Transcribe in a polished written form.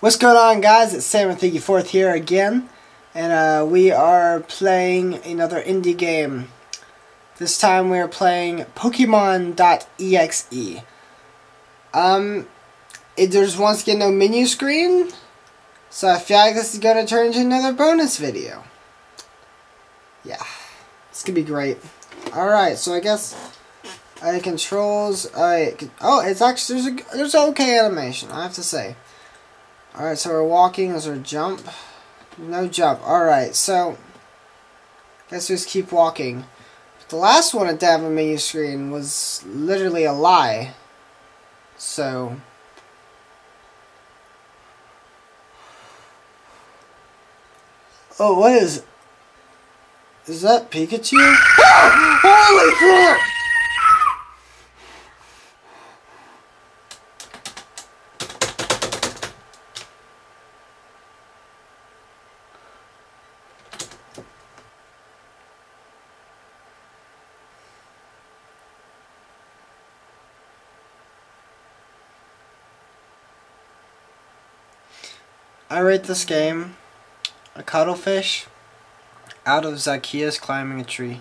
What's going on, guys? It's Sam34th here again, and we are playing another indie game. This time we are playing Pokemon.exe. There's once again no menu screen, so I feel like this is going to turn into another bonus video. Yeah, it's going to be great. Alright, so I guess... controls. Oh, it's actually there's an okay animation, I have to say. All right, so we're walking. Is there a jump? No jump. All right, so let's just keep walking. But the last one at the menu screen was literally a lie. So oh, what is? Is that Pikachu? Holy crap! I rate this game a cuttlefish out of Zacchaeus climbing a tree.